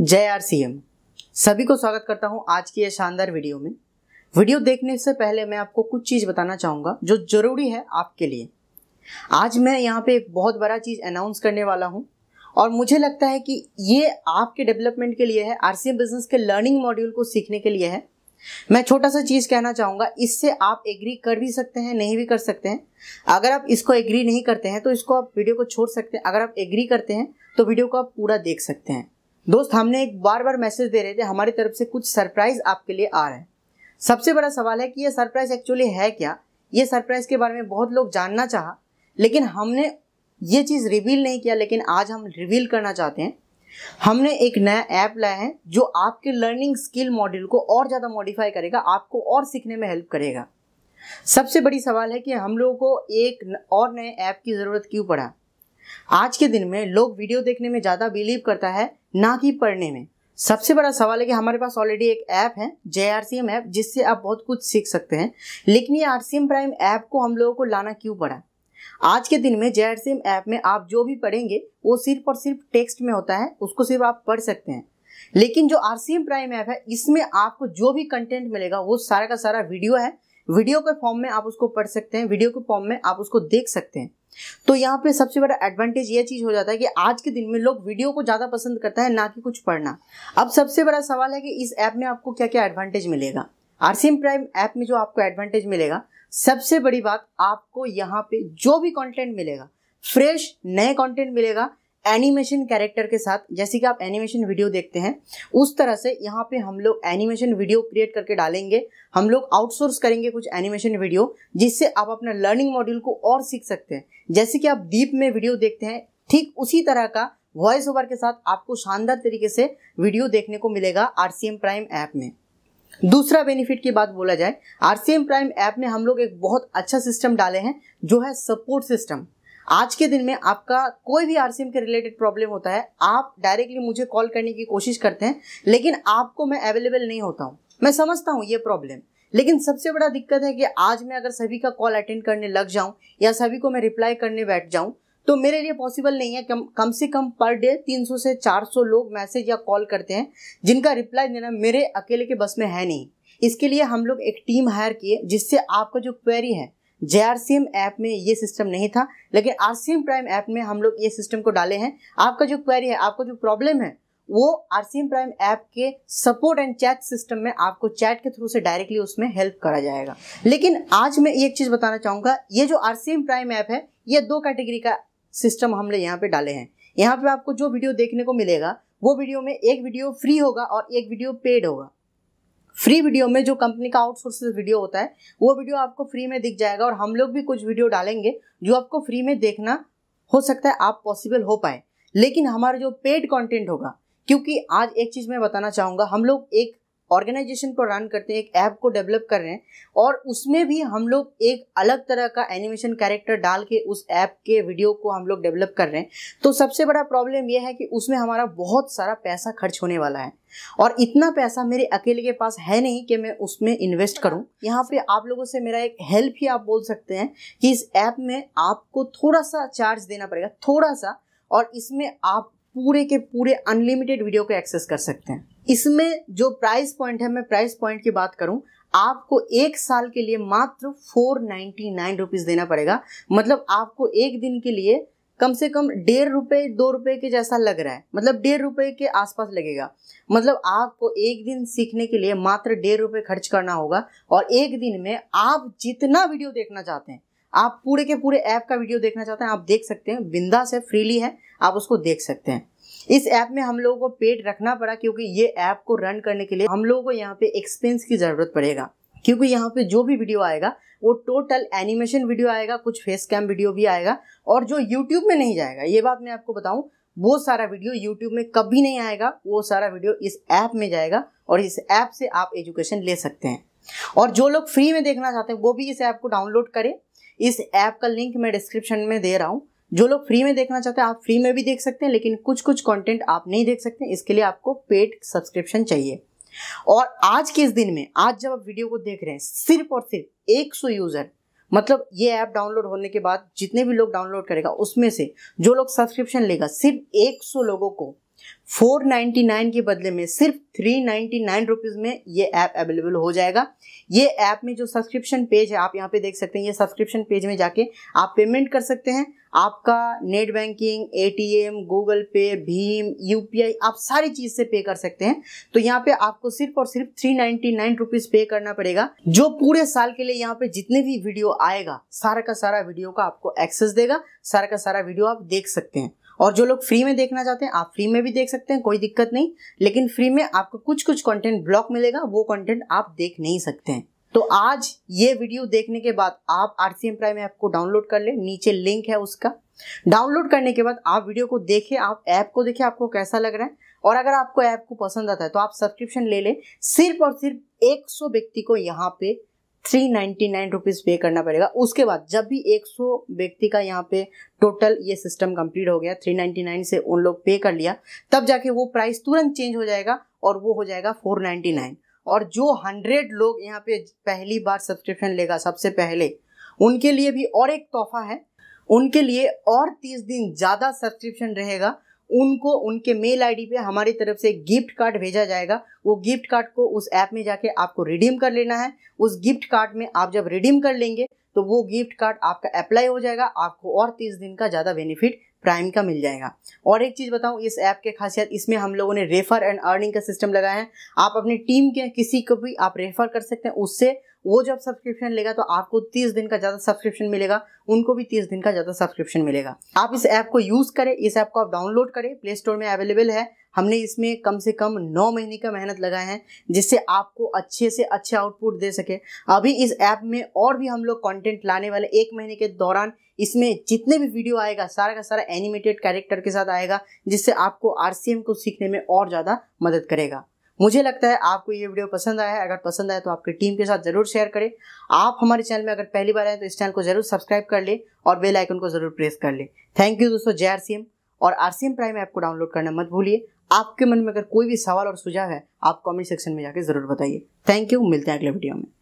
जय आरसीएम, सभी को स्वागत करता हूं आज की यह शानदार वीडियो में। वीडियो देखने से पहले मैं आपको कुछ चीज़ बताना चाहूँगा जो ज़रूरी है आपके लिए। आज मैं यहाँ पे एक बहुत बड़ा चीज़ अनाउंस करने वाला हूँ और मुझे लगता है कि ये आपके डेवलपमेंट के लिए है, आरसीएम बिजनेस के लर्निंग मॉड्यूल को सीखने के लिए है। मैं छोटा सा चीज़ कहना चाहूँगा, इससे आप एग्री कर भी सकते हैं, नहीं भी कर सकते हैं। अगर आप इसको एग्री नहीं करते हैं तो इसको आप वीडियो को छोड़ सकते हैं। अगर आप एग्री करते हैं तो वीडियो को आप पूरा देख सकते हैं। दोस्त, हमने एक बार मैसेज दे रहे थे, हमारी तरफ से कुछ सरप्राइज आपके लिए आ रहे हैं। सबसे बड़ा सवाल है कि ये सरप्राइज एक्चुअली है क्या। ये सरप्राइज के बारे में बहुत लोग जानना चाहा, लेकिन हमने ये चीज़ रिवील नहीं किया। लेकिन आज हम रिवील करना चाहते हैं। हमने एक नया ऐप लाया है जो आपके लर्निंग स्किल मॉड्यूल को और ज़्यादा मॉडिफाई करेगा, आपको और सीखने में हेल्प करेगा। सबसे बड़ी सवाल है कि हम लोगों को एक और नए ऐप की ज़रूरत क्यों पड़ा। आज के दिन में लोग वीडियो देखने में ज़्यादा बिलीव करता है, ना कि पढ़ने में। सबसे बड़ा सवाल है कि हमारे पास ऑलरेडी एक ऐप है, जय आरसीएम ऐप, जिससे आप बहुत कुछ सीख सकते हैं। लेकिन ये आरसीएम प्राइम ऐप को हम लोगों को लाना क्यों पड़ा। आज के दिन में जय आरसीएम ऐप में आप जो भी पढ़ेंगे वो सिर्फ और सिर्फ टेक्स्ट में होता है, उसको सिर्फ आप पढ़ सकते हैं। लेकिन जो आरसीएम प्राइम ऐप है, इसमें आपको जो भी कंटेंट मिलेगा वो सारा का सारा वीडियो है। वीडियो के फॉर्म में आप उसको पढ़ सकते हैं, वीडियो के फॉर्म में आप उसको देख सकते हैं। तो यहाँ पे सबसे बड़ा एडवांटेज ये चीज़ हो जाता है कि आज के दिन में लोग वीडियो को ज़्यादा पसंद करता है, ना कि कुछ पढ़ना। अब सबसे बड़ा सवाल है कि इस ऐप में आपको क्या क्या एडवांटेज मिलेगा। आरसीएम प्राइम ऐप में जो आपको एडवांटेज मिलेगा, सबसे बड़ी बात, आपको यहाँ पे जो भी कंटेंट मिलेगा फ्रेश नए कंटेंट मिलेगा, एनिमेशन कैरेक्टर के साथ। जैसे कि आप एनिमेशन वीडियो देखते हैं, उस तरह से यहाँ पे हम लोग एनिमेशन वीडियो क्रिएट करके डालेंगे। हम लोग आउटसोर्स करेंगे कुछ एनिमेशन वीडियो, जिससे आप अपना लर्निंग मॉड्यूल को और सीख सकते हैं। जैसे कि आप डीप में वीडियो देखते हैं, ठीक उसी तरह का वॉइस ओवर के साथ आपको शानदार तरीके से वीडियो देखने को मिलेगा आरसीएम प्राइम ऐप में। दूसरा बेनिफिट की बात बोला जाए, आरसीएम प्राइम ऐप में हम लोग एक बहुत अच्छा सिस्टम डाले हैं जो है सपोर्ट सिस्टम। आज के दिन में आपका कोई भी आरसीएम के रिलेटेड प्रॉब्लम होता है, आप डायरेक्टली मुझे कॉल करने की कोशिश करते हैं, लेकिन आपको मैं अवेलेबल नहीं होता हूँ। मैं समझता हूँ ये प्रॉब्लम, लेकिन सबसे बड़ा दिक्कत है कि आज मैं अगर सभी का कॉल अटेंड करने लग जाऊँ या सभी को मैं रिप्लाई करने बैठ जाऊँ तो मेरे लिए पॉसिबल नहीं है। कम से कम पर डे 300 से 400 लोग मैसेज या कॉल करते हैं, जिनका रिप्लाई देना मेरे अकेले के बस में है नहीं। इसके लिए हम लोग एक टीम हायर किए, जिससे आपका जो क्वेरी है, जे आरसीएम ऐप में ये सिस्टम नहीं था, लेकिन आरसीएम प्राइम ऐप में हम लोग ये सिस्टम को डाले हैं। आपका जो क्वेरी है, आपका जो प्रॉब्लम है, वो आरसीएम प्राइम ऐप के सपोर्ट एंड चैट सिस्टम में आपको चैट के थ्रू से डायरेक्टली उसमें हेल्प करा जाएगा। लेकिन आज मैं एक चीज़ बताना चाहूँगा, ये जो आरसीएम प्राइम ऐप है, ये दो कैटेगरी का सिस्टम हमने यहाँ पे डाले हैं। यहाँ पे आपको जो वीडियो देखने को मिलेगा, वो वीडियो में एक वीडियो फ्री होगा और एक वीडियो पेड होगा। फ्री वीडियो में जो कंपनी का आउटसोर्स वीडियो होता है, वो वीडियो आपको फ्री में दिख जाएगा, और हम लोग भी कुछ वीडियो डालेंगे जो आपको फ्री में देखना हो सकता है, आप पॉसिबल हो पाए। लेकिन हमारा जो पेड कंटेंट होगा, क्योंकि आज एक चीज़ मैं बताना चाहूँगा, हम लोग एक ऑर्गेनाइजेशन को रन करते हैं, एक ऐप को डेवलप कर रहे हैं, और उसमें भी हम लोग एक अलग तरह का एनिमेशन कैरेक्टर डाल के उस ऐप के वीडियो को हम लोग डेवलप कर रहे हैं। तो सबसे बड़ा प्रॉब्लम यह है कि उसमें हमारा बहुत सारा पैसा खर्च होने वाला है, और इतना पैसा मेरे अकेले के पास है नहीं कि मैं उसमें इन्वेस्ट करूं। यहाँ पे आप लोगों से मेरा एक हेल्प ही आप बोल सकते हैं कि इस ऐप में आपको थोड़ा सा चार्ज देना पड़ेगा, थोड़ा सा, और इसमें आप पूरे के पूरे अनलिमिटेड वीडियो को एक्सेस कर सकते हैं। इसमें जो प्राइस पॉइंट है, मैं प्राइस पॉइंट की बात करूं, आपको 1 साल के लिए मात्र 499 रुपीज़ देना पड़ेगा। मतलब आपको एक दिन के लिए कम से कम 1.5 रुपये, 2 रुपये के जैसा लग रहा है, मतलब 1.5 रुपये के आसपास लगेगा। मतलब आपको एक दिन सीखने के लिए मात्र 1.5 रुपये खर्च करना होगा, और एक दिन में आप जितना वीडियो देखना चाहते हैं, आप पूरे के पूरे ऐप का वीडियो देखना चाहते हैं, आप देख सकते हैं। बिंदास है, फ्रीली है, आप उसको देख सकते हैं। इस ऐप में हम लोगों को पेड रखना पड़ा, क्योंकि ये ऐप को रन करने के लिए हम लोगों को यहाँ पे एक्सपेंस की ज़रूरत पड़ेगा, क्योंकि यहाँ पे जो भी वीडियो आएगा वो टोटल एनिमेशन वीडियो आएगा, कुछ फेस कैम वीडियो भी आएगा, और जो यूट्यूब में नहीं जाएगा, ये बात मैं आपको बताऊँ, वो सारा वीडियो यूट्यूब में कभी नहीं आएगा। वो सारा वीडियो इस ऐप में जाएगा, और इस ऐप से आप एजुकेशन ले सकते हैं। और जो लोग फ्री में देखना चाहते हैं वो भी इस ऐप को डाउनलोड करें। इस ऐप का लिंक मैं डिस्क्रिप्शन में दे रहा हूँ। जो लोग फ्री में देखना चाहते हैं, आप फ्री में भी देख सकते हैं, लेकिन कुछ कुछ कंटेंट आप नहीं देख सकते, इसके लिए आपको पेड सब्सक्रिप्शन चाहिए। और आज के इस दिन में, आज जब आप वीडियो को देख रहे हैं, सिर्फ और सिर्फ 100 यूज़र, मतलब ये ऐप डाउनलोड होने के बाद जितने भी लोग डाउनलोड करेगा, उसमें से जो लोग सब्सक्रिप्शन लेगा, सिर्फ 100 लोगों को 499 के बदले में सिर्फ 399 रुपीज में ये ऐप अवेलेबल हो जाएगा। ये ऐप में जो सब्सक्रिप्शन पेज है आप यहाँ पे देख सकते हैं, ये सब्सक्रिप्शन पेज में जाके आप पेमेंट कर सकते हैं। आपका नेट बैंकिंग, ATM, गूगल पे, भीम, UPI आप सारी चीज से पे कर सकते हैं। तो यहाँ पे आपको सिर्फ और सिर्फ 399 रुपीज पे करना पड़ेगा, जो पूरे साल के लिए यहाँ पे जितने भी वीडियो आएगा सारा का सारा वीडियो का आपको एक्सेस देगा, सारा का सारा वीडियो आप देख सकते हैं। और जो लोग फ्री में देखना चाहते हैं आप फ्री में भी देख सकते हैं, कोई दिक्कत नहीं, लेकिन फ्री में आपको कुछ कंटेंट ब्लॉक मिलेगा, वो कंटेंट आप देख नहीं सकते हैं। तो आज ये वीडियो देखने के बाद आप RCM प्राइम ऐप को डाउनलोड कर ले, नीचे लिंक है उसका। डाउनलोड करने के बाद आप वीडियो को देखें, आप ऐप को देखें आपको कैसा लग रहा है, और अगर आपको ऐप को पसंद आता है तो आप सब्सक्रिप्शन ले लें। सिर्फ और सिर्फ 100 व्यक्ति को यहाँ पे 399 रुपीज पे करना पड़ेगा। उसके बाद जब भी 100 व्यक्ति का यहाँ पे टोटल ये सिस्टम कंप्लीट हो गया, 399 से उन लोग पे कर लिया, तब जाके वो प्राइस तुरंत चेंज हो जाएगा और वो हो जाएगा 499। और जो 100 लोग यहाँ पे पहली बार सब्सक्रिप्शन लेगा सबसे पहले, उनके लिए भी और एक तोहफा है। उनके लिए और 30 दिन ज़्यादा सब्सक्रिप्शन रहेगा, उनको उनके मेल आईडी पे हमारी तरफ से गिफ्ट कार्ड भेजा जाएगा। वो गिफ्ट कार्ड को उस ऐप में जाके आपको रिडीम कर लेना है। उस गिफ्ट कार्ड में आप जब रिडीम कर लेंगे तो वो गिफ्ट कार्ड आपका अप्लाई हो जाएगा, आपको और 30 दिन का ज़्यादा बेनिफिट प्राइम का मिल जाएगा। और एक चीज़ बताऊं इस ऐप के खासियत, इसमें हम लोगों ने रेफर एंड अर्निंग का सिस्टम लगाया है। आप अपनी टीम के किसी को भी आप रेफर कर सकते हैं, उससे वो जब सब्सक्रिप्शन लेगा तो आपको 30 दिन का ज़्यादा सब्सक्रिप्शन मिलेगा, उनको भी 30 दिन का ज़्यादा सब्सक्रिप्शन मिलेगा। आप इस ऐप को यूज़ करें, इस ऐप को आप डाउनलोड करें, प्ले स्टोर में अवेलेबल है। हमने इसमें कम से कम 9 महीने का मेहनत लगाए हैं, जिससे आपको अच्छे से अच्छे आउटपुट दे सके। अभी इस ऐप में और भी हम लोग कंटेंट लाने वाले, 1 महीने के दौरान इसमें जितने भी वीडियो आएगा सारा का सारा एनिमेटेड कैरेक्टर के साथ आएगा, जिससे आपको RCM को सीखने में और ज़्यादा मदद करेगा। मुझे लगता है आपको ये वीडियो पसंद आया है, अगर पसंद आया तो आपकी टीम के साथ जरूर शेयर करें। आप हमारे चैनल में अगर पहली बार आए तो इस चैनल को जरूर सब्सक्राइब कर लें और बेल आइकन को जरूर प्रेस कर लें। थैंक यू दोस्तों, जय RCM। और RCM प्राइम ऐप को डाउनलोड करना मत भूलिए। आपके मन में अगर कोई भी सवाल और सुझाव है आप कमेंट सेक्शन में जाकर जरूर बताइए। थैंक यू, मिलते हैं अगले वीडियो में।